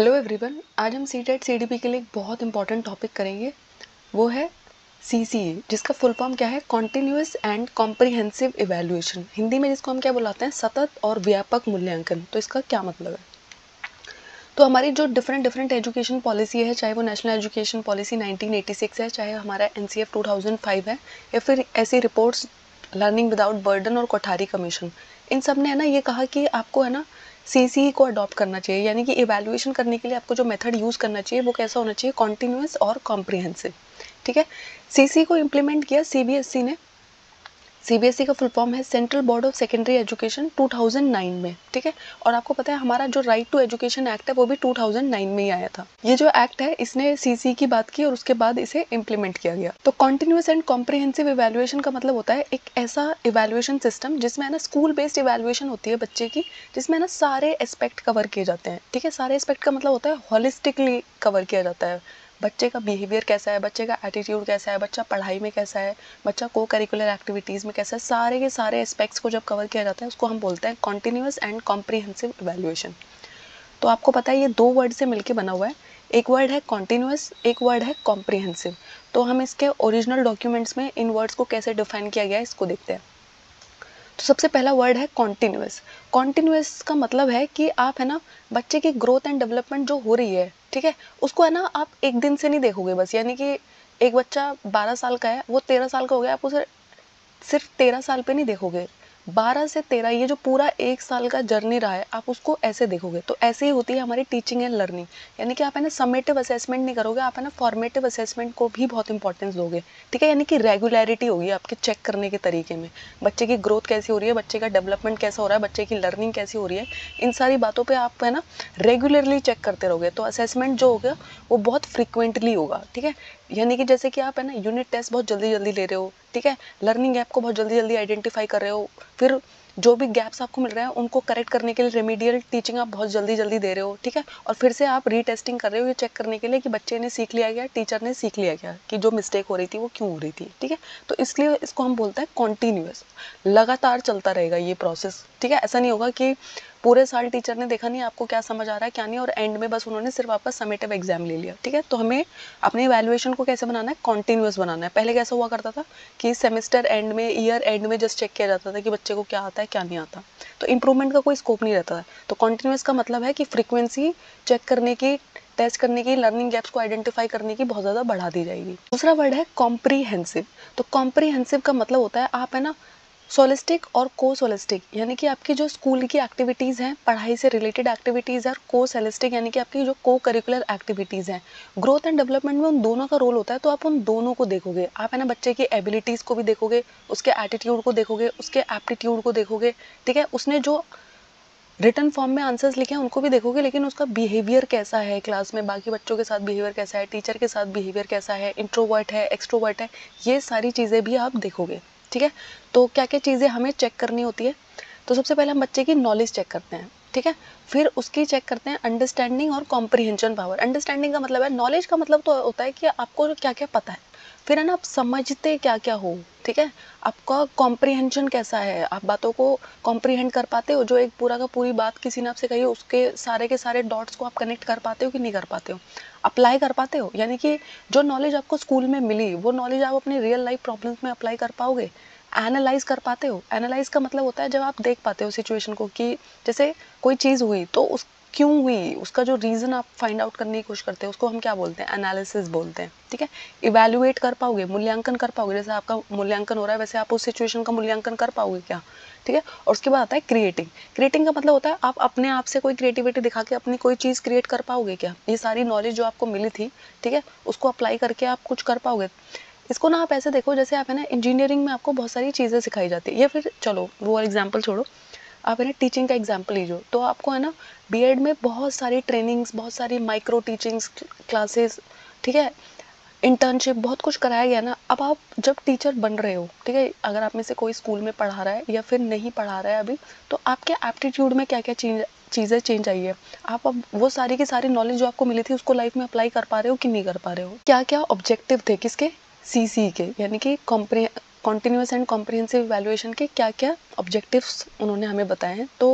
Hello everyone, आज हम CTET CDP के लिए एक बहुत इंपॉर्टेंट टॉपिक करेंगे, वो है सीसीई, जिसका फुल फॉर्म क्या है? Continuous and comprehensive evaluation. Hindi में जिसको हम क्या बुलाते हैं? सतत और व्यापक मूल्यांकन। तो इसका क्या मतलब है? तो हमारी जो डिफरेंट एजुकेशन पॉलिसी है, चाहे वो नेशनल एजुकेशन पॉलिसी 1986 है, चाहे हमारा एनसीएफ 2005 है, या फिर ऐसी रिपोर्ट्स लर्निंग विदाउट बर्डन और कोठारी कमीशन, इन सब ने है ना ये कहा कि आपको है ना सीसीई को अडॉप्ट करना चाहिए। यानी कि इवैल्यूएशन करने के लिए आपको जो मेथड यूज़ करना चाहिए वो कैसा होना चाहिए? कॉन्टिन्यूस और कॉम्प्रिहेंसिव। ठीक है, सीसीई को इम्प्लीमेंट किया सीबीएसई ने। सीबीएसई का फुल फॉर्म है central board of secondary education, 2009 में। ठीक है, और आपको पता है हमारा जो राइट टू एजुकेशन एक्ट है वो भी 2009 में ही आया था। ये जो एक्ट है इसने सीसीई की बात की और उसके बाद इसे इम्प्लीमेंट किया गया। तो कॉन्टिन्यूस एंड कॉम्प्रिहेंसिव इवैल्यूएशन का मतलब होता है एक ऐसा इवैल्यूएशन सिस्टम जिसमें है ना स्कूल बेस्ड इवैल्यूएशन होती है बच्चे की, जिसमें ना सारे एस्पेक्ट कवर किए जाते हैं। ठीक है, सारे एस्पेक्ट का मतलब होता है होलिस्टिकली कवर किया जाता है। बच्चे का बिहेवियर कैसा है, बच्चे का एटीट्यूड कैसा है, बच्चा पढ़ाई में कैसा है, बच्चा को करिकुलर एक्टिविटीज़ में कैसा है, सारे के सारे एस्पेक्ट्स को जब कवर किया जाता है उसको हम बोलते हैं कॉन्टिन्यूस एंड कॉम्प्रिहेंसिव इवैल्यूएशन। तो आपको पता है ये दो वर्ड से मिलके बना हुआ है, एक वर्ड है कॉन्टिन्यूस, एक वर्ड है कॉम्प्रिहेंसिव। तो हम इसके ओरिजिनल डॉक्यूमेंट्स में इन वर्ड्स को कैसे डिफाइन किया गया है इसको देखते हैं। तो सबसे पहला वर्ड है कॉन्टिन्यूस। कॉन्टिन्यूस का मतलब है कि आप है ना बच्चे की ग्रोथ एंड डेवलपमेंट जो हो रही है, ठीक है, उसको है ना आप एक दिन से नहीं देखोगे बस। यानी कि एक बच्चा 12 साल का है, वो 13 साल का हो गया, आप उसे सिर्फ 13 साल पे नहीं देखोगे, 12 से 13 ये जो पूरा एक साल का जर्नी रहा है आप उसको ऐसे देखोगे। तो ऐसे ही होती है हमारी टीचिंग एंड लर्निंग। यानी कि आप है ना समेटिव असेसमेंट नहीं करोगे, आप है ना फॉर्मेटिव असेसमेंट को भी बहुत इंपॉर्टेंस दोगे। ठीक है, यानी कि रेगुलरिटी होगी आपके चेक करने के तरीके में, बच्चे की ग्रोथ कैसी हो रही है, बच्चे का डेवलपमेंट कैसा हो रहा है, बच्चे की लर्निंग कैसी हो रही है, इन सारी बातों पर आप है ना रेगुलरली चेक करते रहोगे। तो असेसमेंट जो होगा वो बहुत फ्रिक्वेंटली होगा। ठीक है, यानी कि जैसे कि आप है ना यूनिट टेस्ट बहुत जल्दी ले रहे हो, ठीक है, लर्निंग गैप को बहुत जल्दी आइडेंटिफाई कर रहे हो, फिर जो भी गैप्स आपको मिल रहे हैं उनको करेक्ट करने के लिए रेमेडियल टीचिंग आप बहुत जल्दी दे रहे हो। ठीक है, और फिर से आप रीटेस्टिंग कर रहे हो ये चेक करने के लिए कि बच्चे ने सीख लिया गया, टीचर ने सीख लिया गया कि जो मिस्टेक हो रही थी वो क्यों हो रही थी। ठीक है, तो इसलिए इसको हम बोलते हैं कॉन्टिन्यूस, लगातार चलता रहेगा ये प्रोसेस। ठीक है, ऐसा नहीं होगा कि पूरे साल टीचर ने देखा नहीं आपको क्या समझ आ रहा है क्या नहीं, और एंड में बस उन्होंने सिर्फ आपका समेटिव एग्जाम ले लिया। ठीक है, तो हमें अपने इवैल्यूएशन को कैसे बनाना है? कॉन्टिन्यूस बनाना है। पहले कैसा हुआ करता था कि सेमेस्टर एंड में, ईयर एंड में जस्ट चेक किया जाता था कि बच्चे को क्या आता है क्या नहीं आता, तो इम्प्रूवमेंट का कोई स्कोप नहीं रहता है। तो कॉन्टिन्यूस का मतलब है कि फ्रिक्वेंसी चेक करने की, टेस्ट करने की, लर्निंग गैप्स को आइडेंटिफाई करने की बहुत ज़्यादा बढ़ा दी जाएगी। दूसरा वर्ड है कॉम्प्रिहेंसिव। तो कॉम्प्रिहेंसिव का मतलब होता है आप है ना सोलिस्टिक और को सोलिस्टिक, यानी कि आपकी जो स्कूल की एक्टिविटीज़ हैं, पढ़ाई से रिलेटेड एक्टिविटीज़ है, और को सोलिस्टिक यानी कि आपकी जो को करिकुलर एक्टिविटीज़ हैं, ग्रोथ एंड डेवलपमेंट में उन दोनों का रोल होता है। तो आप उन दोनों को देखोगे, आप है ना बच्चे की एबिलिटीज़ को भी देखोगे, उसके एटीट्यूड को देखोगे, उसके एप्टीट्यूड को देखोगे। ठीक है, उसने जो रिटर्न फॉर्म में आंसर्स लिखे हैं उनको भी देखोगे, लेकिन उसका बिहेवियर कैसा है क्लास में, बाकी बच्चों के साथ बिहेवियर कैसा है, टीचर के साथ बिहेवियर कैसा है, इंट्रोवर्ट है, एक्सट्रोवर्ट है, ये सारी चीज़ें भी आप देखोगे। ठीक है, तो क्या क्या चीज़ें हमें चेक करनी होती है? तो सबसे पहले हम बच्चे की नॉलेज चेक करते हैं। ठीक है, फिर उसकी चेक करते हैं अंडरस्टैंडिंग और कॉम्प्रिहेंशन पावर। अंडरस्टैंडिंग का मतलब है, नॉलेज का मतलब तो होता है कि आपको क्या क्या पता है, फिर है ना आप समझते क्या क्या हो। ठीक है, आपका कॉम्प्रिहेंशन कैसा है, आप बातों को कॉम्प्रिहेंड कर पाते हो, जो एक पूरा का पूरी बात किसी ने आपसे कही हो उसके सारे के सारे डॉट्स को आप कनेक्ट कर पाते हो कि नहीं कर पाते हो, अप्लाई कर पाते हो, यानी कि जो नॉलेज आपको स्कूल में मिली वो नॉलेज आप अपने रियल लाइफ प्रॉब्लम्स में अप्लाई कर पाओगे। एनालाइज़ कर पाते हो, एनालाइज का मतलब होता है जब आप देख पाते हो सिचुएशन को कि जैसे कोई चीज़ हुई तो उस क्यों हुई, उसका जो रीज़न आप फाइंड आउट करने की कोशिश करते हो उसको हम क्या बोलते हैं? एनालिसिस बोलते हैं। ठीक है, इवैल्यूएट कर पाओगे, मूल्यांकन कर पाओगे, जैसे आपका मूल्यांकन हो रहा है वैसे आप उस सिचुएशन का मूल्यांकन कर पाओगे क्या। ठीक है, और उसके बाद आता है क्रिएटिंग। क्रिएटिंग का मतलब होता है आप अपने आप से कोई क्रिएटिविटी दिखा के अपनी कोई चीज़ क्रिएट कर पाओगे क्या, ये सारी नॉलेज जो आपको मिली थी, ठीक है, उसको अप्लाई करके आप कुछ कर पाओगे। इसको ना आप ऐसे देखो जैसे आप है ना इंजीनियरिंग में आपको बहुत सारी चीज़ें सिखाई जाती है, या फिर चलो वो एग्जाम्पल छोड़ो, आप है ना टीचिंग का एग्जाम्पल लीजिए। तो आपको है ना बीएड में बहुत सारी ट्रेनिंग्स, बहुत सारी माइक्रो टीचिंग्स क्लासेस, ठीक है, इंटर्नशिप, बहुत कुछ कराया गया ना। अब आप जब टीचर बन रहे हो, ठीक है, अगर आप में से कोई स्कूल में पढ़ा रहा है या फिर नहीं पढ़ा रहा है अभी, तो आपके एप्टीट्यूड में क्या क्या चीज़ें चेंज आई है, आप अब वो सारी की सारी नॉलेज जो आपको मिली थी उसको लाइफ में अप्लाई कर पा रहे हो कि नहीं कर पा रहे हो। क्या क्या ऑब्जेक्टिव थे किसके? सीसीई के, यानी कि कॉन्टिन्यूस एंड कॉम्प्रिहेंसिव इवैल्यूएशन के क्या क्या ऑब्जेक्टिव्स उन्होंने हमें बताए हैं। तो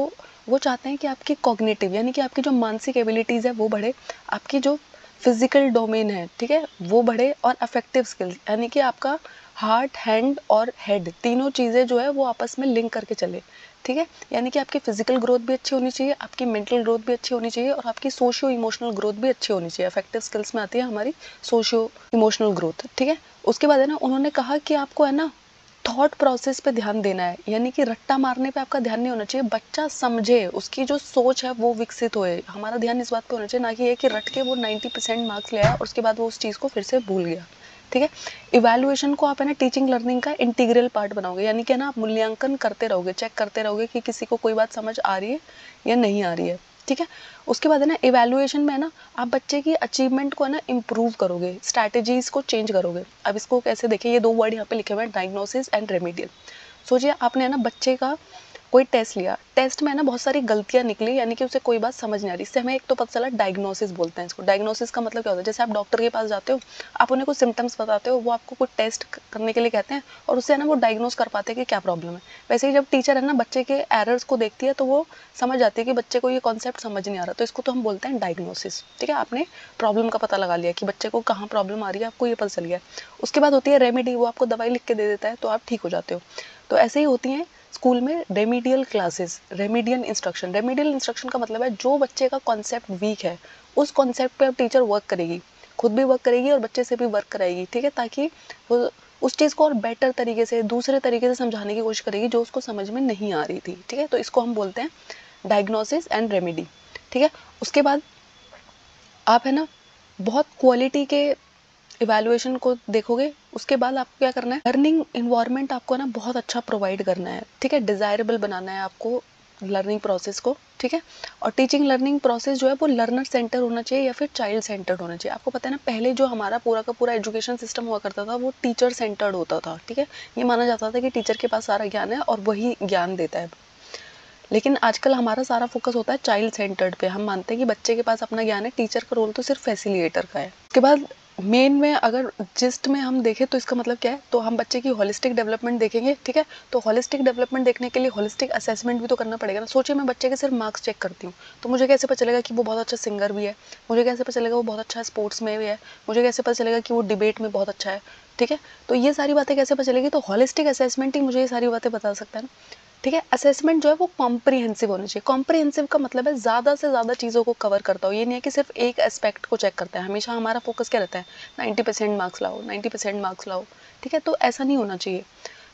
वो चाहते हैं कि आपकी कॉग्निटिव यानी कि आपकी जो मानसिक एबिलिटीज़ है वो बढ़े, आपकी जो फिजिकल डोमेन है ठीक है वो बढ़े, और अफेक्टिव स्किल्स यानी कि आपका हार्ट, हैंड और हेड तीनों चीज़ें जो है वो आपस में लिंक करके चले ठीक है। यानी कि आपकी फिजिकल ग्रोथ भी अच्छी होनी चाहिए, आपकी मेंटल ग्रोथ भी अच्छी होनी चाहिए, और आपकी सोशियो इमोशनल ग्रोथ भी अच्छी होनी चाहिए। अफेक्टिव स्किल्स में आती है हमारी सोशियो इमोशनल ग्रोथ ठीक है। उसके बाद है ना उन्होंने कहा कि आपको है ना थॉट प्रोसेस पे ध्यान देना है, यानी कि रट्टा मारने पे आपका ध्यान नहीं होना चाहिए। बच्चा समझे, उसकी जो सोच है वो विकसित होए, हमारा ध्यान इस बात पे होना चाहिए, ना कि ये कि रट के वो 90% मार्क्स ले आया और उसके बाद वो उस चीज़ को फिर से भूल गया ठीक है। इवैल्यूएशन को आप है ना टीचिंग लर्निंग का इंटीग्रल पार्ट बनाओगे, यानी कि है ना आप मूल्यांकन करते रहोगे, चेक करते रहोगे कि किसी को कोई बात समझ आ रही है या नहीं आ रही है ठीक है। उसके बाद है ना इवैल्यूएशन में है ना आप बच्चे की अचीवमेंट को है ना इम्प्रूव करोगे, स्ट्रैटेजीज़ को चेंज करोगे। अब इसको कैसे देखें, ये दो वर्ड यहाँ पे लिखे हुए हैं, डायग्नोसिस एंड रेमेडियल। सोचिए आपने है ना बच्चे का कोई टेस्ट लिया, टेस्ट में है ना बहुत सारी गलतियाँ निकली, यानी कि उसे कोई बात समझ नहीं आ रही, इससे हमें एक तो पता चला डायग्नोसिस बोलते हैं इसको। डायग्नोसिस का मतलब क्या होता है, जैसे आप डॉक्टर के पास जाते हो, आप उन्हें कुछ सिम्टम्स बताते हो, वो आपको कुछ टेस्ट करने के लिए कहते हैं और उससे है ना वो डायग्नोस कर पाते हैं कि क्या प्रॉब्लम है। वैसे ही जब टीचर है ना बच्चे के एरर्स को देखती है तो वो समझ जाती है कि बच्चे को ये कॉन्सेप्ट समझ नहीं आ रहा, तो इसको तो हम बोलते हैं डायग्नोसिस ठीक है। आपने प्रॉब्लम का पता लगा लिया कि बच्चे को कहाँ प्रॉब्लम आ रही है, आपको ये पता चल गया। उसके बाद होती है रेमेडी, वो आपको दवाई लिख के दे देता है तो आप ठीक हो जाते हो। तो ऐसे ही होती हैं स्कूल में remedial classes, remedial instruction. Remedial instruction का मतलब है जो बच्चे का कॉन्सेप्ट वीक है उस कॉन्सेप्ट पे अब टीचर वर्क करेगी, खुद भी वर्क करेगी और बच्चे से भी वर्क कराएगी ठीक है, ताकि वो उस चीज़ को और बेटर तरीके से, दूसरे तरीके से समझाने की कोशिश करेगी जो उसको समझ में नहीं आ रही थी ठीक है। तो इसको हम बोलते हैं डायग्नोसिस एंड रेमेडी ठीक है। उसके बाद आप है ना बहुत क्वालिटी के इवैल्यूएशन को देखोगे। उसके बाद आपको क्या करना है, लर्निंग इन्वायरमेंट आपको ना बहुत अच्छा प्रोवाइड करना है ठीक है, डिज़ायरेबल बनाना है आपको लर्निंग प्रोसेस को ठीक है। और टीचिंग लर्निंग प्रोसेस जो है वो लर्नर सेंटर होना चाहिए या फिर चाइल्ड सेंटर्ड होना चाहिए। आपको पता है ना पहले जो हमारा पूरा का पूरा एजुकेशन सिस्टम हुआ करता था वो टीचर सेंटर्ड होता था ठीक है। ये माना जाता था कि टीचर के पास सारा ज्ञान है और वही ज्ञान देता है, लेकिन आजकल हमारा सारा फोकस होता है चाइल्ड सेंटर्ड पे। हम मानते हैं कि बच्चे के पास अपना ज्ञान है, टीचर का रोल तो सिर्फ फैसिलिटेटर का है। उसके बाद मेन में अगर जिस्ट में हम देखें तो इसका मतलब क्या है, तो हम बच्चे की होलिस्टिक डेवलपमेंट देखेंगे ठीक है। तो होलिस्टिक डेवलपमेंट देखने के लिए होलिस्टिक असेसमेंट भी तो करना पड़ेगा ना। सोचिए मैं बच्चे के सिर्फ मार्क्स चेक करती हूँ तो मुझे कैसे पता चलेगा कि वो बहुत अच्छा सिंगर भी है, मुझे कैसे पता चलेगा वो बहुत अच्छा स्पोर्ट्स में भी है, मुझे कैसे पता चलेगा कि वो डिबेट में बहुत अच्छा है ठीक है। तो ये सारी बातें कैसे पता चलेगी, तो होलिस्टिक असेसमेंट ही मुझे ये सारी बातें बता सकता है ना ठीक है। असेसमेंट जो है वो कॉम्प्रिहेंसिव होनी चाहिए। कॉम्प्रिहेंसिव का मतलब है ज़्यादा से ज़्यादा चीज़ों को कवर करता हो, ये नहीं है कि सिर्फ एक एस्पेक्ट को चेक करता है। हमेशा हमारा फोकस क्या रहता है, 90% मार्क्स लाओ, 90% मार्क्स लाओ ठीक है, तो ऐसा नहीं होना चाहिए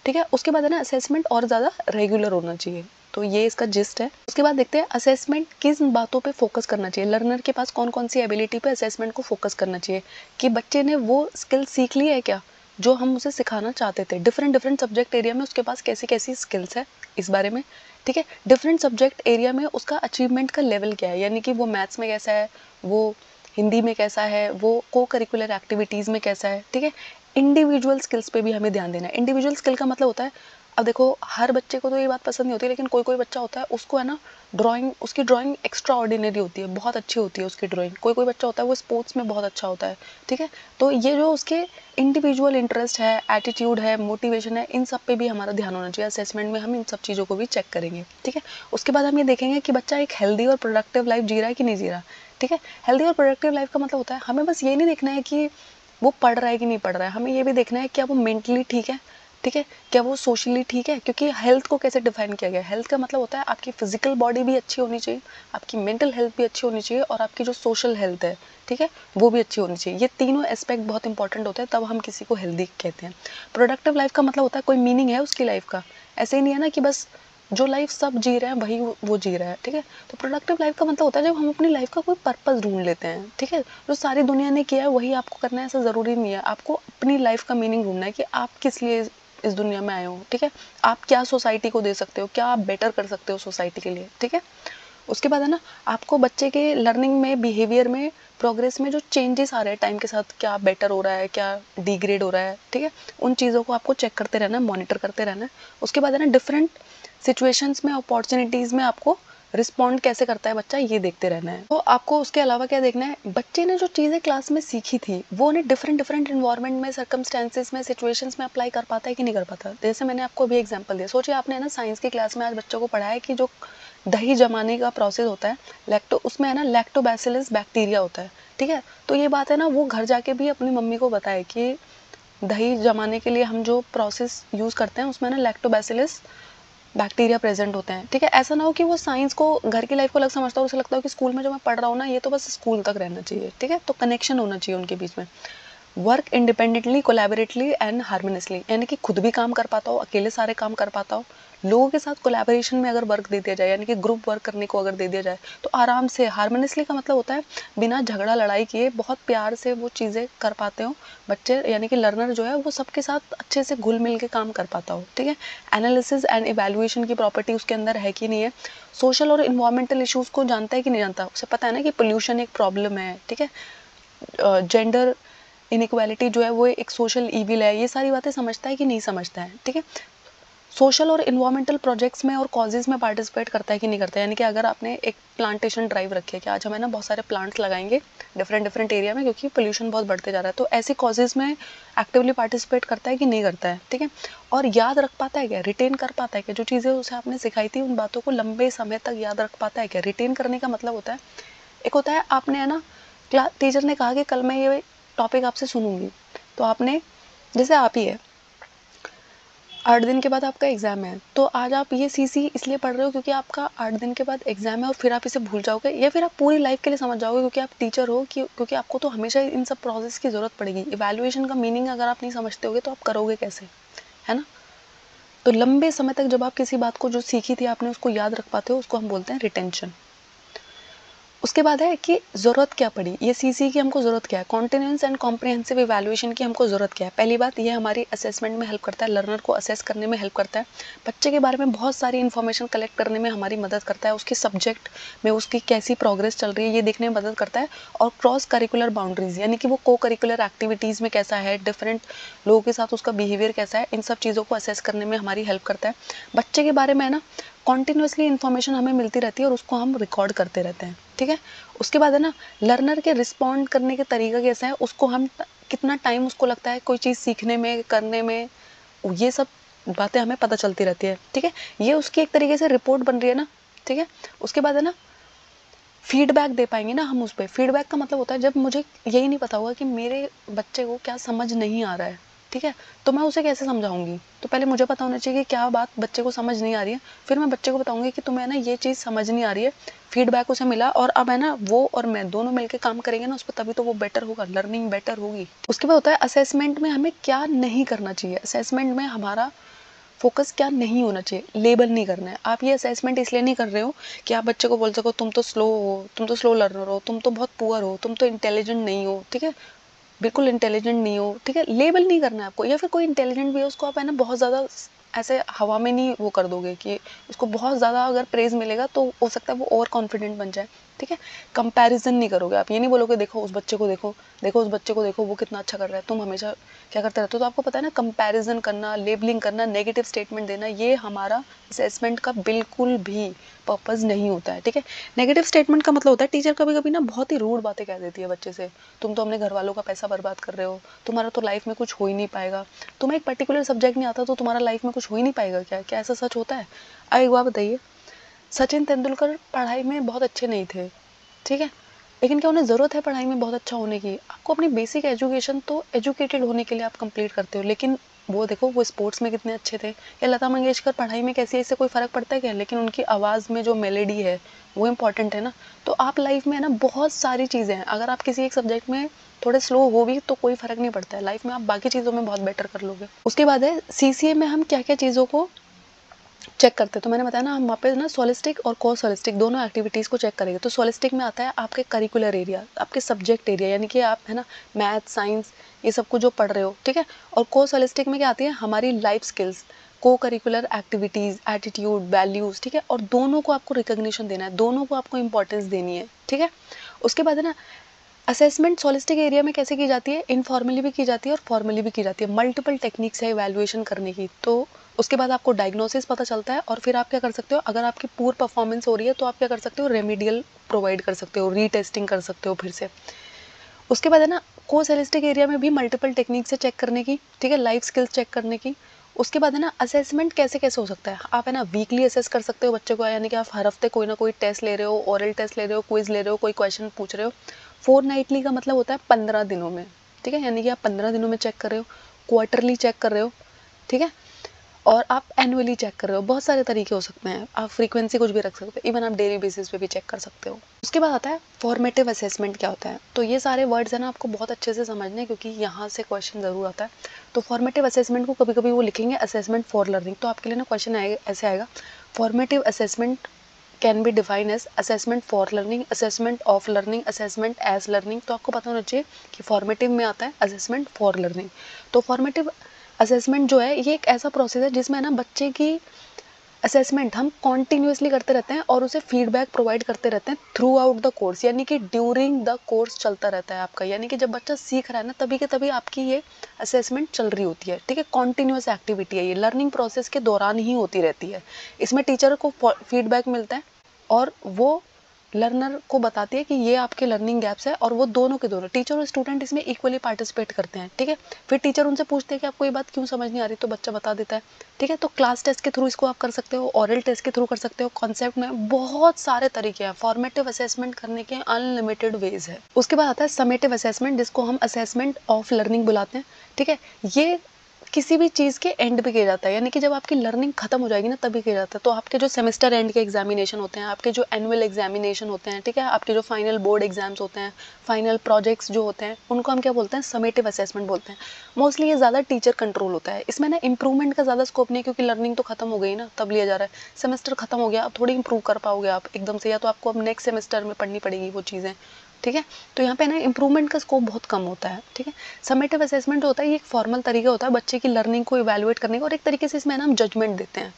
ठीक है। उसके बाद है ना असेसमेंट और ज़्यादा रेगुलर होना चाहिए, तो ये इसका जिस्ट है। उसके बाद देखते हैं असेसमेंट किन बातों पे फोकस करना चाहिए, लर्नर के पास कौन कौन सी एबिलिटी पे असेसमेंट को फोकस करना चाहिए, कि बच्चे ने वो स्किल सीख ली है क्या जो हम उसे सिखाना चाहते थे। डिफरेंट डिफरेंट सब्जेक्ट एरिया में उसके पास कैसी कैसी स्किल्स है इस बारे में ठीक है। डिफरेंट सब्जेक्ट एरिया में उसका अचीवमेंट का लेवल क्या है, यानी कि वो मैथ्स में कैसा है, वो हिंदी में कैसा है, वो को करिकुलर एक्टिविटीज़ में कैसा है ठीक है। इंडिविजुअल स्किल्स पे भी हमें ध्यान देना है। इंडिविजुअल स्किल का मतलब होता है, अब देखो हर बच्चे को तो ये बात पसंद नहीं होती, लेकिन कोई कोई बच्चा होता है उसको है ना ड्राइंग, उसकी ड्राइंग एक्स्ट्रा ऑर्डिनरी होती है, बहुत अच्छी होती है उसकी ड्राइंग। कोई कोई बच्चा होता है वो स्पोर्ट्स में बहुत अच्छा होता है ठीक है। तो ये जो उसके इंडिविजुअल इंटरेस्ट है, एटीट्यूड है, मोटिवेशन है, इन सब पे भी हमारा ध्यान होना चाहिए। असेसमेंट में हम इन सब चीज़ों को भी चेक करेंगे ठीक है। उसके बाद हम ये देखेंगे कि बच्चा एक हेल्दी और प्रोडक्टिव लाइफ जी रहा है कि नहीं जी रहा ठीक है। हेल्दी और प्रोडक्टिव लाइफ का मतलब होता है हमें बस ये नहीं देखना है कि वो पढ़ रहा है कि नहीं पढ़ रहा है, हमें ये भी देखना है क्या वो मेंटली ठीक है ठीक है, क्या वो सोशली ठीक है, क्योंकि हेल्थ को कैसे डिफाइन किया गया। हेल्थ का मतलब होता है आपकी फिजिकल बॉडी भी अच्छी होनी चाहिए, आपकी मेंटल हेल्थ भी अच्छी होनी चाहिए, और आपकी जो सोशल हेल्थ है ठीक है वो भी अच्छी होनी चाहिए। ये तीनों एस्पेक्ट बहुत इंपॉर्टेंट होते हैं, तब हम किसी को हेल्दी कहते हैं। प्रोडक्टिव लाइफ का मतलब होता है कोई मीनिंग है उसकी लाइफ का, ऐसे ही नहीं है ना कि बस जो लाइफ सब जी रहे हैं वही वो जी रहा है ठीक है। तो प्रोडक्टिव लाइफ का मतलब होता है जब हम अपनी लाइफ का कोई पर्पस ढूंढ लेते हैं ठीक है। जो सारी दुनिया ने किया है वही आपको करना है, ऐसा ज़रूरी नहीं है। आपको अपनी लाइफ का मीनिंग ढूंढना है कि आप किस लिए इस दुनिया में आए हो ठीक है, आप क्या सोसाइटी को दे सकते हो, क्या आप बेटर कर सकते हो सोसाइटी के लिए ठीक है। उसके बाद है ना आपको बच्चे के लर्निंग में, बिहेवियर में, प्रोग्रेस में जो चेंजेस आ रहे हैं टाइम के साथ, क्या बेटर हो रहा है, क्या डिग्रेड हो रहा है ठीक है, उन चीज़ों को आपको चेक करते रहना है, मॉनिटर करते रहना है। उसके बाद है ना डिफरेंट सिचुएशंस में, अपॉर्चुनिटीज़ में आपको रिस्पॉन्ड कैसे करता है बच्चा, ये देखते रहना है। तो आपको उसके अलावा क्या देखना है, बच्चे ने जो चीज़ें क्लास में सीखी थी वो उन्हें डिफरेंट डिफरेंट इन्वायरमेंट में, सर्कमस्टेंसेज में, सिचुएशंस में अप्लाई कर पाता है कि नहीं कर पाता। जैसे मैंने आपको अभी एग्जांपल दिया, सोचिए आपने है ना साइंस की क्लास में आज बच्चों को पढ़ाया कि जो दही जमाने का प्रोसेस होता है, उसमें है ना लैक्टोबैसिलस बैक्टीरिया होता है, ठीक है। तो ये बात है ना वो घर जाके भी अपनी मम्मी को बताए कि दही जमाने के लिए हम जो प्रोसेस यूज़ करते हैं उसमें ना लैक्टोबैसिलस बैक्टीरिया प्रेजेंट होते हैं, ठीक है। ऐसा ना हो कि वो साइंस को, घर की लाइफ को अलग समझता हो, उसे लगता हो कि स्कूल में जो मैं पढ़ रहा हूँ ना ये तो बस स्कूल तक रहना चाहिए, ठीक है। तो कनेक्शन होना चाहिए उनके बीच में। Work independently, collaboratively and harmoniously, यानी कि खुद भी काम कर पाता हो, अकेले सारे काम कर पाता हो। लोगों के साथ कोलैबोरेशन में अगर वर्क दे दिया जाए, यानी कि ग्रुप वर्क करने को अगर दे दिया जाए तो आराम से। हार्मोनियसली का मतलब होता है बिना झगड़ा लड़ाई किए बहुत प्यार से वो चीज़ें कर पाते हो बच्चे, यानी कि लर्नर जो है वो सबके साथ अच्छे से घुल मिल के काम कर पाता हो, ठीक है। एनालिसिस एंड इवैल्यूएशन की प्रॉपर्टी उसके अंदर है कि नहीं है। सोशल और इन्वायरमेंटल इशूज़ को जानता है कि नहीं जानता, उसे पता है ना कि पोल्यूशन एक प्रॉब्लम है, ठीक है। जेंडर इनइक्वालिटी जो है वो एक सोशल ईविल है, ये सारी बातें समझता है कि नहीं समझता है, ठीक है। सोशल और इन्वायरमेंटल प्रोजेक्ट्स में और कॉजेज़ में पार्टिसिपेट करता है कि नहीं करता है, यानी कि अगर आपने एक प्लांटेशन ड्राइव रखी है कि आज हम है ना बहुत सारे प्लांट्स लगाएंगे डिफरेंट डिफरेंट एरिया में क्योंकि पोल्यूशन बहुत बढ़ते जा रहा है, तो ऐसे कॉजेज़ में एक्टिवली पार्टिसिपेट करता है कि नहीं करता है, ठीक है। और याद रख पाता है क्या, रिटेन कर पाता है क्या, जो चीज़ें उसे आपने सिखाई थी उन बातों को लंबे समय तक याद रख पाता है क्या। रिटेन करने का मतलब होता है, एक होता है आपने है ना क्लास टीचर ने कहा कि कल मैं ये टॉपिक आपसे सुनूंगी, तो आपने जैसे आप ही है 8 दिन के बाद आपका एग्ज़ाम है, तो आज आप ये सीसी इसलिए पढ़ रहे हो क्योंकि आपका 8 दिन के बाद एग्ज़ाम है और फिर आप इसे भूल जाओगे या फिर आप पूरी लाइफ के लिए समझ जाओगे क्योंकि आप टीचर हो, क्योंकि आपको तो हमेशा इन सब प्रोसेस की ज़रूरत पड़ेगी। इवैल्यूएशन का मीनिंग अगर आप नहीं समझते होगे तो आप करोगे कैसे, है ना। तो लंबे समय तक जब आप किसी बात को जो सीखी थी आपने उसको याद रख पाते हो, उसको हम बोलते हैं रिटेंशन। उसके बाद है कि ज़रूरत क्या पड़ी, ये सीसी की हमको ज़रूरत क्या है, कॉन्टिन्यूस एंड कॉम्प्रिहेंसिव इवैल्यूएशन की हमको ज़रूरत क्या है। पहली बात ये हमारी असेसमेंट में हेल्प करता है, लर्नर को असेस करने में हेल्प करता है, बच्चे के बारे में बहुत सारी इन्फॉर्मेशन कलेक्ट करने में हमारी मदद करता है, उसके सब्जेक्ट में उसकी कैसी प्रोग्रेस चल रही है ये देखने में मदद करता है, और क्रॉस करिकुलर बाउंड्रीज़ यानी कि वो को करिकुलर एक्टिविटीज़ में कैसा है, डिफरेंट लोगों के साथ उसका बिहेवियर कैसा है, इन सब चीज़ों को असेस करने में हमारी हेल्प करता है। बच्चे के बारे में है ना कॉन्टिन्यूसली इन्फॉर्मेशन हमें मिलती रहती है और उसको हम रिकॉर्ड करते रहते हैं, ठीक है। उसके बाद है ना लर्नर के रिस्पॉन्ड करने के तरीका कैसा है, उसको हम कितना टाइम उसको लगता है कोई चीज़ सीखने में, करने में, ये सब बातें हमें पता चलती रहती है, ठीक है। ये उसकी एक तरीके से रिपोर्ट बन रही है ना, ठीक है। उसके बाद है ना फीडबैक दे पाएंगे ना हम उस पर। फीडबैक का मतलब होता है जब मुझे यही नहीं पता होगा कि मेरे बच्चे को क्या समझ नहीं आ रहा है, ठीक है, तो मैं उसे कैसे समझाऊंगी। तो पहले मुझे पता होना चाहिए कि क्या बात बच्चे को समझ नहीं आ रही है, फिर मैं बच्चे को बताऊंगी कि तुम्हें ना ये चीज़ समझ नहीं आ रही है। फीडबैक उसे मिला और अब है ना वो और मैं दोनों मिलकर काम करेंगे ना उस पर, तभी तो वो बेटर होगा, लर्निंग बेटर होगी। उसके बाद होता है असेसमेंट में हमें क्या नहीं करना चाहिए, असेसमेंट में हमारा फोकस क्या नहीं होना चाहिए, लेबल नहीं करना है। आप ये असेसमेंट इसलिए नहीं कर रहे हो कि आप बच्चे को बोल सको तुम तो स्लो हो, तुम तो स्लो लर्नर हो, तुम तो बहुत पुअर हो, तुम तो इंटेलिजेंट नहीं हो, ठीक है, बिल्कुल इंटेलिजेंट नहीं हो, ठीक है। लेबल नहीं करना है आपको, या फिर कोई इंटेलिजेंट भी है उसको आप है ना बहुत ज़्यादा ऐसे हवा में नहीं वो कर दोगे कि उसको बहुत ज़्यादा अगर प्रेज़ मिलेगा तो हो सकता है वो ओवर कॉन्फिडेंट बन जाए, ठीक है। कंपैरिजन नहीं करोगे आप, ये नहीं बोलोगे देखो उस बच्चे को देखो, देखो उस बच्चे को देखो वो कितना अच्छा कर रहा है, तुम हमेशा क्या करते रहते हो। तो आपको पता है ना कंपैरिजन करना, लेबलिंग करना, नेगेटिव स्टेटमेंट देना, ये हमारा असेसमेंट का बिल्कुल भी पर्पज़ नहीं होता है, ठीक है। नेगेटिव स्टेटमेंट का मतलब होता है टीचर कभी कभी ना बहुत ही रूड बातें कह देती है बच्चे से, तुम तो अपने घर वालों का पैसा बर्बाद कर रहे हो, तुम्हारा तो लाइफ में कुछ हो ही नहीं पाएगा, तुम्हें एक पर्टिकुलर सब्जेक्ट नहीं आता तो तुम्हारा लाइफ में कुछ हो ही नहीं पाएगा, क्या क्या ऐसा सच होता है। अब एक बात बताइए, सचिन तेंदुलकर पढ़ाई में बहुत अच्छे नहीं थे, ठीक है, लेकिन क्या उन्हें ज़रूरत है पढ़ाई में बहुत अच्छा होने की। आपको अपनी बेसिक एजुकेशन तो एजुकेटेड होने के लिए आप कंप्लीट करते हो, लेकिन वो देखो वो स्पोर्ट्स में कितने अच्छे थे, या लता मंगेशकर पढ़ाई में कैसी है, इससे कोई फ़र्क पड़ता है क्या, लेकिन उनकी आवाज़ में जो मेलेडी है वो इम्पॉर्टेंट है ना। तो आप लाइफ में है ना बहुत सारी चीज़ें हैं, अगर आप किसी एक सब्जेक्ट में थोड़े स्लो हो भी तो कोई फ़र्क नहीं पड़ता है, लाइफ में आप बाकी चीज़ों में बहुत बेटर कर लोगे। उसके बाद है सीसीए में हम क्या क्या चीज़ों को चेक करते हैं, तो मैंने बताया ना हम वहाँ पे ना सोलिस्टिक और को सोलिस्टिक दोनों एक्टिविटीज़ को चेक करेंगे। तो सोलिस्टिक में आता है आपके करिकुलर एरिया, आपके सब्जेक्ट एरिया, यानी कि आप है ना मैथ, साइंस, ये सब कुछ जो पढ़ रहे हो, ठीक है। और को सोलिस्टिक में क्या आती है, हमारी life skills, co curricular activities, attitude, values, ठीक है। और दोनों को आपको रिकग्निशन देना है, दोनों को आपको इंपॉर्टेंस देनी है, ठीक है। उसके बाद है ना असेसमेंट सोलिस्टिक एरिया में कैसे की जाती है, इनफॉर्मली भी की जाती है और फॉर्मली भी की जाती है, मल्टीपल टेक्निक्स है इवैल्यूएशन करने की। तो उसके बाद आपको डायग्नोसिस पता चलता है और फिर आप क्या कर सकते हो, अगर आपकी पूर परफॉर्मेंस हो रही है तो आप क्या कर सकते हो, रेमेडियल प्रोवाइड कर सकते हो, रीटेस्टिंग कर सकते हो फिर से। उसके बाद है ना को सोलिस्टिक एरिया में भी मल्टीपल टेक्निक से चेक करने की, ठीक है, लाइफ स्किल्स चेक करने की, उसके बाद है ना असेसमेंट कैसे कैसे हो सकता है, आप है ना वीकली असेस कर सकते हो बच्चे को, यानी कि आप हर हफ्ते कोई ना कोई टेस्ट ले रहे हो, ओरल टेस्ट ले रहे हो, क्विज ले रहे हो, कोई क्वेश्चन पूछ रहे हो। फोर नाइटली का मतलब होता है 15 दिनों में, ठीक है, यानी कि आप 15 दिनों में चेक कर रहे हो, क्वार्टरली चेक कर रहे हो, ठीक है, और आप एनुअली चेक कर रहे हो। बहुत सारे तरीके हो सकते हैं, आप फ्रीक्वेंसी कुछ भी रख सकते हो, इवन आप डेली बेसिस पे भी चेक कर सकते हो। उसके बाद आता है फॉर्मेटिव असेसमेंट क्या होता है। तो ये सारे वर्ड्स हैं ना आपको बहुत अच्छे से समझने हैं क्योंकि यहाँ से क्वेश्चन ज़रूर आता है। तो फॉर्मेटिव असेसमेंट को कभी कभी वो लिखेंगे असेसमेंट फॉर लर्निंग, तो आपके लिए ना क्वेश्चन आएगा ऐसे आएगा, formative assessment can be define as assessment for learning, assessment of learning, assessment as learning. तो आपको पता होना चाहिए कि फॉर्मेटिव में आता है असेसमेंट फॉर लर्निंग। तो फॉर्मेटिव असेसमेंट जो है ये एक ऐसा प्रोसेस है जिसमें ना बच्चे की असेसमेंट हम कॉन्टीन्यूसली करते रहते हैं और उसे फीडबैक प्रोवाइड करते रहते हैं थ्रू आउट द कोर्स, यानी कि ड्यूरिंग द कोर्स चलता रहता है आपका, यानी कि जब बच्चा सीख रहा है ना तभी के तभी आपकी ये असेसमेंट चल रही होती है, ठीक है। कॉन्टीन्यूस एक्टिविटी है ये, लर्निंग प्रोसेस के दौरान ही होती रहती है। इसमें टीचर को फीडबैक मिलता है और वो लर्नर को बताती है कि ये आपके लर्निंग गैप्स है, और वो दोनों के दोनों टीचर और स्टूडेंट इसमें इक्वली पार्टिसिपेट करते हैं, ठीक है। फिर टीचर उनसे पूछते हैं कि आपको ये बात क्यों समझ नहीं आ रही, तो बच्चा बता देता है, ठीक है। तो क्लास टेस्ट के थ्रू इसको आप कर सकते हो, ऑरल टेस्ट के थ्रू कर सकते हो, कॉन्सेप्ट में बहुत सारे तरीके हैं फॉर्मेटिव असेसमेंट करने के, अनलिमिटेड वेज है। उसके बाद आता है समेटिव असेसमेंट, जिसको हम असेसमेंट ऑफ लर्निंग बुलाते हैं, ठीक है। ये किसी भी चीज़ के एंड पे किया जाता है, यानी कि जब आपकी लर्निंग खत्म हो जाएगी ना तभी किया जाता है। तो आपके जो सेमेस्टर एंड के एग्जामिनेशन होते हैं, आपके जो एनुअल एग्जामिनेशन होते हैं, ठीक है, आपके जो फाइनल बोर्ड एग्जाम्स होते हैं, फाइनल प्रोजेक्ट्स जो होते हैं, उनको हम क्या बोलते हैं, समेटिव असेसमेंट बोलते हैं। मोस्टली ये ज़्यादा टीचर कंट्रोल होता है, इसमें ना इंप्रूवमेंट का ज़्यादा स्कोप नहीं है क्योंकि लर्निंग तो खत्म हो गई ना, तब लिया जा रहा है। सेमेस्टर खत्म हो गया, अब थोड़ी इंप्रूव कर पाओगे आप एकदम से, या तो आपको अब नेक्स्ट सेमेस्टर में पढ़नी पड़ेगी वो चीज़ें, ठीक है। तो यहाँ पे ना इंप्रूवमेंट का स्कोप बहुत कम होता है, ठीक है। समेटिव असेसमेंट जो होता है ये एक फॉर्मल तरीका होता है बच्चे की लर्निंग को इवेलुएट करने का, और एक तरीके से इसमें ना हम जजमेंट देते हैं,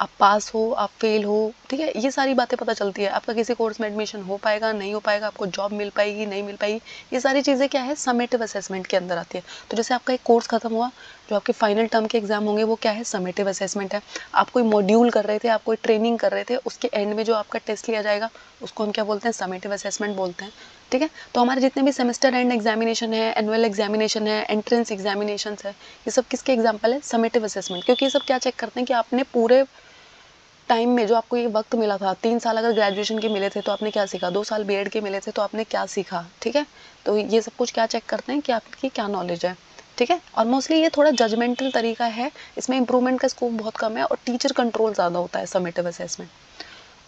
आप पास हो, आप फेल हो, ठीक है, ये सारी बातें पता चलती है, आपका किसी कोर्स में एडमिशन हो पाएगा, नहीं हो पाएगा, आपको जॉब मिल पाएगी, नहीं मिल पाएगी, ये सारी चीज़ें क्या है, समेटिव असेसमेंट के अंदर आती है। तो जैसे आपका एक कोर्स खत्म हुआ, जो आपके फाइनल टर्म के एग्जाम होंगे वो क्या है, समेटिव असेसमेंट है। आप कोई मॉड्यूल कर रहे थे, आप कोई ट्रेनिंग कर रहे थे, उसके एंड में जो आपका टेस्ट लिया जाएगा उसको हम क्या बोलते हैं, समेटिव असेसमेंट बोलते हैं, ठीक है। तो हमारे जितने भी सेमेस्टर एंड एग्जामिनेशन है, एनुअल एग्जामिनेशन है, एंट्रेंस एग्जामिनेशन है, ये सब किसके एग्जाम्पल है, समेटिव असेसमेंट, क्योंकि ये सब क्या चेक करते हैं कि आपने पूरे टाइम में जो आपको ये वक्त मिला था, 3 साल अगर ग्रेजुएशन के मिले थे तो आपने क्या सीखा, 2 साल बीएड के मिले थे तो आपने क्या सीखा, ठीक है। तो ये सब कुछ क्या चेक करते हैं कि आपकी क्या नॉलेज है, ठीक है। और मोस्टली ये थोड़ा जजमेंटल तरीका है, इसमें इंप्रूवमेंट का स्कोप बहुत कम है और टीचर कंट्रोल ज़्यादा होता है समेटिव असेसमेंट।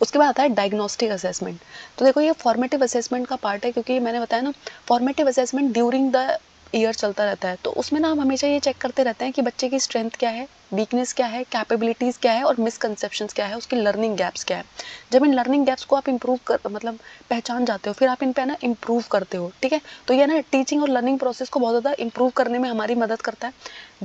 उसके बाद आता है डायग्नोस्टिक असेसमेंट। तो देखो ये फॉर्मेटिव असेसमेंट का पार्ट है, क्योंकि मैंने बताया ना formative assessment during the year चलता रहता है, तो उसमें ना हम हमेशा ये चेक करते रहते हैं कि बच्चे की स्ट्रेंथ क्या है, वीकनेस क्या है, कैपेबिलिटीज़ क्या है, और मिसकंसेप्शंस क्या है, उसकी लर्निंग गैप्स क्या है। जब इन लर्निंग गैप्स को आप इंप्रूव कर मतलब पहचान जाते हो, फिर आप इन पर ना इंप्रूव करते हो, ठीक है। तो ये ना टीचिंग और लर्निंग प्रोसेस को बहुत ज़्यादा इंप्रूव करने में हमारी मदद करता है।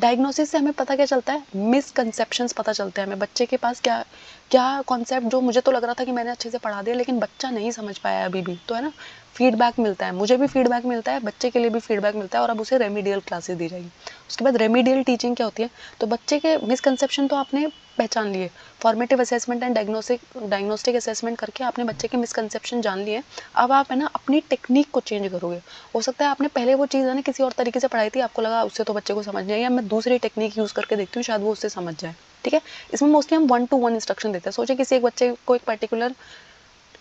डायग्नोसिस से हमें पता क्या चलता है, मिसकंसेप्शंस पता चलते हैं हमें, बच्चे के पास क्या क्या कॉन्सेप्ट जो मुझे तो लग रहा था कि मैंने अच्छे से पढ़ा दिया लेकिन बच्चा नहीं समझ पाया अभी भी, तो है ना फीडबैक मिलता है, मुझे भी फीडबैक मिलता है, बच्चे के लिए भी फीडबैक मिलता है, और अब उसे रेमेडियल क्लासेस दी जाएगी। उसके बाद रेमेडियल टीचिंग क्या होती है, तो बच्चे के मिसकंसेप्शन तो आपने पहचान लिए, formative assessment and diagnostic assessment करके आपने बच्चे के मिसकंसेप्शन जान लिए। अब आप है ना अपनी टेक्निक को चेंज करोगे, हो सकता है आपने पहले वो चीज़ है ना किसी और तरीके से पढ़ाई थी, आपको लगा उससे तो बच्चे को समझ नहीं आई, मैं दूसरी टेक्निक यूज़ करके देखती हूँ शायद वो उससे समझ जाए, ठीक है। इसमें मोस्टली हम 1-to-1 इंस्ट्रक्शन देते हैं। सोचिए किसी एक बच्चे को एक पर्टिकुलर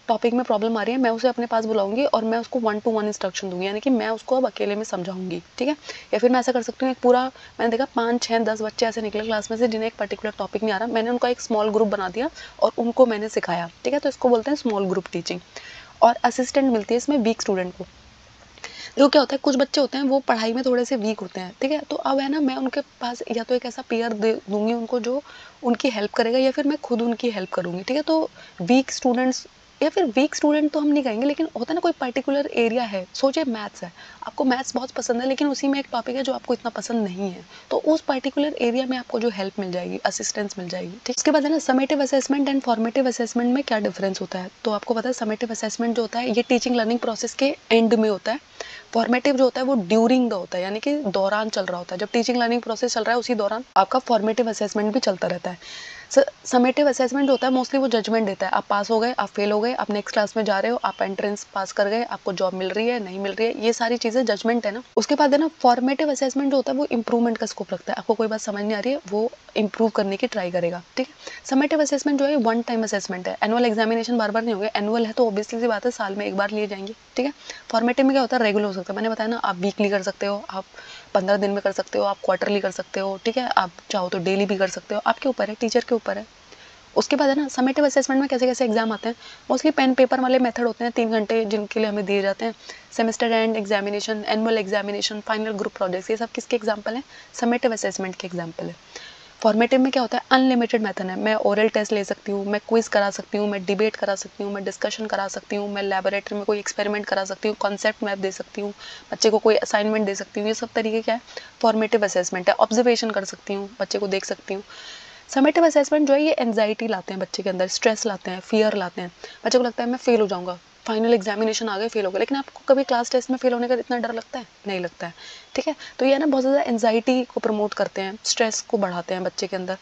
टॉपिक में प्रॉब्लम आ रही है, मैं उसे अपने पास बुलाऊंगी और मैं उसको 1-to-1 इंस्ट्रक्शन दूंगी, यानी कि मैं उसको अब अकेले में समझाऊंगी, ठीक है। या फिर मैं ऐसा कर सकती हूँ, एक पूरा मैंने देखा 5, 6, 10 बच्चे ऐसे निकले क्लास में से जिन्हें एक पर्टिकुलर टॉपिक नहीं आ रहा, मैंने उनका एक स्मॉल ग्रुप बना दिया और उनको मैंने सिखाया, ठीक है। तो इसको बोलते हैं स्मॉल ग्रुप टीचिंग। और असिस्टेंट मिलती है इसमें वीक स्टूडेंट को। देखो क्या होता है, कुछ बच्चे होते हैं वो पढ़ाई में थोड़े से वीक होते हैं, ठीक है। तो अब है ना मैं उनके पास या तो एक ऐसा पेयर दे दूंगी उनको जो उनकी हेल्प करेगा, या फिर मैं खुद उनकी हेल्प करूँगी, ठीक है। तो वीक स्टूडेंट्स या फिर वीक स्टूडेंट तो हम नहीं कहेंगे, लेकिन होता है ना कोई पर्टिकुलर एरिया है, सोचिए मैथ्स है, आपको मैथ्स बहुत पसंद है लेकिन उसी में एक टॉपिक है जो आपको इतना पसंद नहीं है, तो उस पर्टिकुलर एरिया में आपको जो हेल्प मिल जाएगी, असिस्टेंस मिल जाएगी, ठीक। उसके बाद है ना summative assessment and formative assessment में क्या डिफरेंस होता है, तो आपको पता है समेटिव असेसमेंट जो होता है ये टीचिंग लर्निंग प्रोसेस के एंड में होता है, फॉर्मेटिव जो होता है वो ड्यूरिंग द होता है, यानी कि दौरान चल रहा होता है, जब टीचिंग लर्निंग प्रोसेस चल रहा है उसी दौरान आपका फॉर्मेटिव असेसमेंट भी चलता रहता है। समेटिव असेसमेंट होता है मोस्टली वो जजमेंट देता है, आप पास हो गए, आप फेल हो गए, आप नेक्स्ट क्लास में जा रहे हो, आप एंट्रेंस पास कर गए, आपको जॉब मिल रही है, नहीं मिल रही है, ये सारी चीज़ें जजमेंट है ना। उसके बाद है ना फॉर्मेटिव असेसमेंट जो होता है वो इंप्रूवमेंट का स्कोप रखता है, आपको कोई बात समझ नहीं आ रही है वो इंप्रूव करने की ट्राई करेगा। ठीक है, सममेटिव असेसमेंट जो है वन टाइम असेसमेंट है, एनुअल एग्जामिनेशन बार बार नहीं होंगे, एनुअल है तो ऑब्वियसली सी बात है साल में एक बार लिए जाएंगे। ठीक है, फॉर्मेटिव में क्या होता है, रेगुलर हो सकता है, मैंने बताया ना, आप वीकली कर सकते हो, आप 15 दिन में कर सकते हो, आप क्वार्टरली कर सकते हो, ठीक है, आप चाहो तो डेली भी कर सकते हो, आपके ऊपर है, टीचर के ऊपर है। उसके बाद है ना समेटिव असेसमेंट में कैसे कैसे एग्जाम आते हैं, मोस्टली पेन पेपर वाले मेथड होते हैं, 3 घंटे जिनके लिए हमें दिए जाते हैं, semester end examination, annual examination, final group projects, ये सब किसके एग्जाम्पल हैं, समेटिव असेसमेंट के एग्जाम्पल है। फॉर्मेटिव में क्या होता है, अनलिमिटेड मेथड है, मैं ओरल टेस्ट ले सकती हूँ, मैं क्विज करा सकती हूँ, मैं डिबेट करा सकती हूँ, मैं डिस्कशन करा सकती हूँ, मैं लैबोरेटरी में कोई एक्सपेरिमेंट करा सकती हूँ, कॉन्सेप्ट मैप दे सकती हूँ, बच्चे को कोई असाइनमेंट दे सकती हूँ, ये सब तरीके क्या है, फॉर्मेटिव असेसमेंट है। ऑब्जर्वेशन कर सकती हूँ, बच्चे को देख सकती हूँ। समेटिव असेसमेंट जो है ये एंजाइटी लाते हैं बच्चे के अंदर, स्ट्रेस लाते हैं, फियर लाते हैं, बच्चे को लगता है मैं फेल हो जाऊँगा, फाइनल एग्जामिनेशन आ गए फेल हो गया, लेकिन आपको कभी क्लास टेस्ट में फेल होने का इतना डर लगता है, नहीं लगता है। ठीक है, तो ये ना बहुत ज़्यादा एंजाइटी को प्रमोट करते हैं, स्ट्रेस को बढ़ाते हैं बच्चे के अंदर।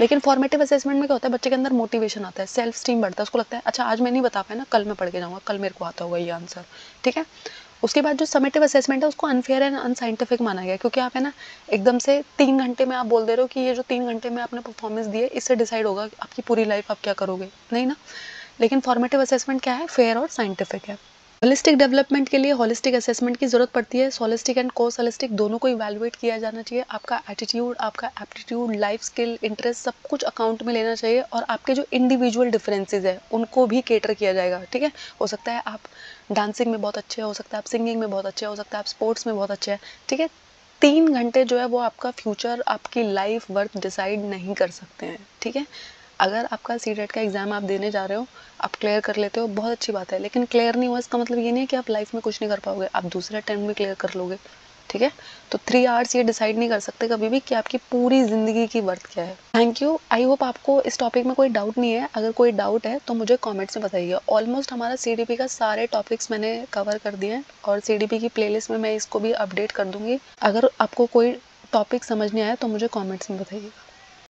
लेकिन फॉर्मेटिव असेसमेंट में क्या होता है, बच्चे के अंदर मोटिवेशन आता है, सेल्फ स्टीम बढ़ता है, उसको लगता है अच्छा आज मैं नहीं बता पाया ना, कल मैं पढ़ के जाऊँगा, कल मेरे को आता होगा ये आंसर। ठीक है, उसके बाद जो समेटिव असेसमेंट है उसको अनफेयर एंड अनसाइंटिफिक माना गया, क्योंकि आप है ना एकदम से 3 घंटे में आप बोल दे रहे हो कि ये जो 3 घंटे में आपने परफॉर्मेंस दी है इससे डिसाइड होगा आपकी पूरी लाइफ आप क्या करोगे, नहीं ना। लेकिन फॉर्मेटिव असेसमेंट क्या है, फेयर और साइंटिफिक है। होलिस्टिक डेवलपमेंट के लिए होलिस्टिक असेसमेंट की ज़रूरत पड़ती है, होलिस्टिक एंड कोर्स होलिस्टिक दोनों को इवैल्यूएट किया जाना चाहिए, आपका एटीट्यूड, आपका एप्टीट्यूड, लाइफ स्किल, इंटरेस्ट सब कुछ अकाउंट में लेना चाहिए, और आपके जो इंडिविजुअल डिफरेंसेस है उनको भी कैटर किया जाएगा। ठीक है, हो सकता है आप डांसिंग में बहुत अच्छे हो सकता है आप सिंगिंग में बहुत अच्छे हो सकता है आप स्पोर्ट्स में बहुत अच्छे हैं। ठीक है, 3 घंटे जो है वो आपका फ्यूचर, आपकी लाइफ वर्थ डिसाइड नहीं कर सकते हैं। ठीक है, अगर आपका सीटेट का एग्ज़ाम आप देने जा रहे हो, आप क्लियर कर लेते हो बहुत अच्छी बात है, लेकिन क्लियर नहीं हुआ इसका मतलब ये नहीं है कि आप लाइफ में कुछ नहीं कर पाओगे, आप दूसरे अटैम्प्ट में क्लियर कर लोगे। ठीक है, तो 3 आवर्स ये डिसाइड नहीं कर सकते कभी भी कि आपकी पूरी ज़िंदगी की वर्थ क्या है। थैंक यू, आई होप आपको इस टॉपिक में कोई डाउट नहीं है, अगर कोई डाउट है तो मुझे कॉमेंट्स में बताइए। ऑलमोस्ट हमारा CDP का सारे टॉपिक्स मैंने कवर कर दिए हैं, और CDP की प्लेलिस्ट में मैं इसको भी अपडेट कर दूँगी। अगर आपको कोई टॉपिक समझ नहीं आया तो मुझे कॉमेंट्स में बताइएगा।